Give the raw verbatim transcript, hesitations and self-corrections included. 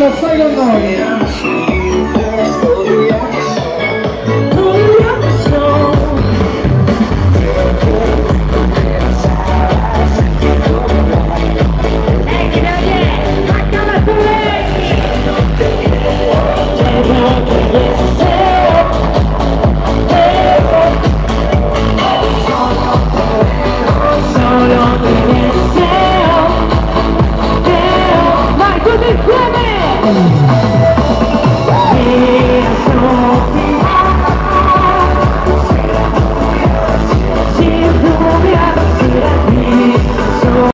Sailor, Sailor, Sailor,